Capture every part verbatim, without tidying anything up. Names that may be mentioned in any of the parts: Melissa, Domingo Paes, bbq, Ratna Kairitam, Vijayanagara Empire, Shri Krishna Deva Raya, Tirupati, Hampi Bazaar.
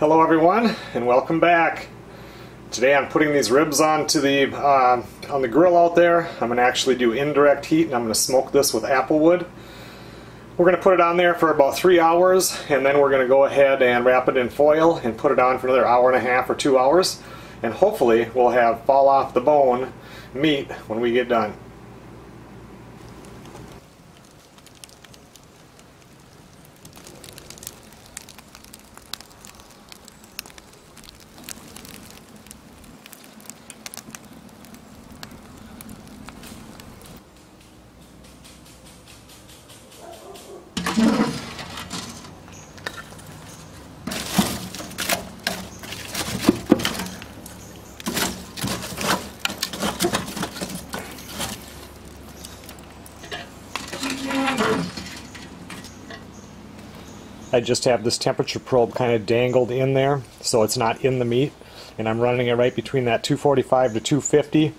Hello everyone, and welcome back. Today I'm putting these ribs onto the uh, on the grill out there. I'm going to actually do indirect heat, and I'm going to smoke this with applewood. We're going to put it on there for about three hours, and then we're going to go ahead and wrap it in foil and put it on for another hour and a half or two hours, and hopefully we'll have fall off the bone meat when we get done. I just have this temperature probe kind of dangled in there so it's not in the meat, and I'm running it right between that two forty-five to two fifty.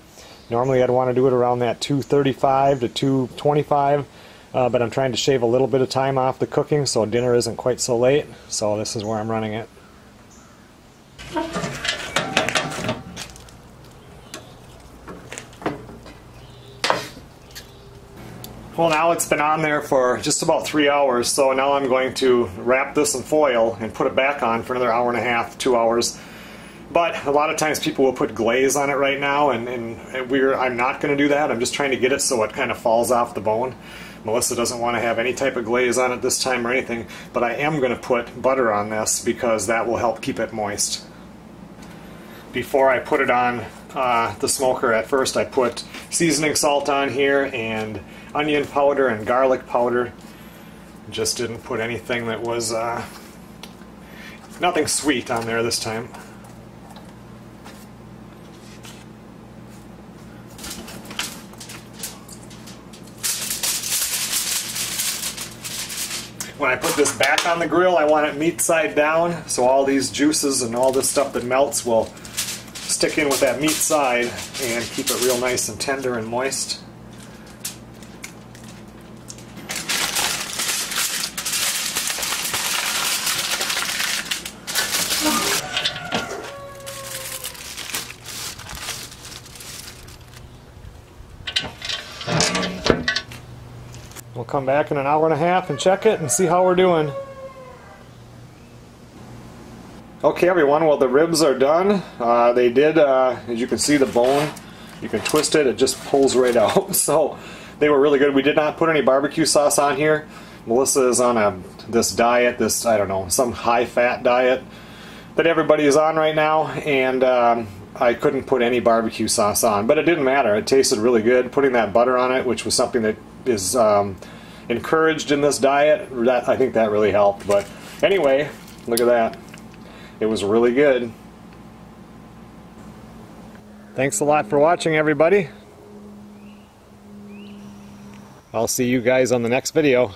Normally I'd want to do it around that two thirty-five to two twenty-five, uh, but I'm trying to shave a little bit of time off the cooking so dinner isn't quite so late, so this is where I'm running it. Well, now it's been on there for just about three hours, so now I'm going to wrap this in foil and put it back on for another hour and a half, two hours. But a lot of times people will put glaze on it right now, and, and we're, I'm not going to do that. I'm just trying to get it so it kind of falls off the bone. Melissa doesn't want to have any type of glaze on it this time or anything, but I am going to put butter on this because that will help keep it moist. Before I put it on uh, the smoker at first, I put seasoning salt on here and onion powder and garlic powder. Just didn't put anything that was, uh, nothing sweet on there this time. When I put this back on the grill, I want it meat side down, so all these juices and all this stuff that melts will stick in with that meat side and keep it real nice and tender and moist. We'll come back in an hour and a half and check it and see how we're doing. Okay everyone, well the ribs are done. Uh, they did, uh, as you can see the bone, you can twist it, it just pulls right out. So they were really good. We did not put any barbecue sauce on here. Melissa is on a this diet, this, I don't know, some high fat diet that everybody is on right now, and um, I couldn't put any barbecue sauce on, but it didn't matter. It tasted really good. Putting that butter on it, which was something that is um, encouraged in this diet, that, I think that really helped. But anyway, look at that. It was really good. Thanks a lot for watching, everybody. I'll see you guys on the next video.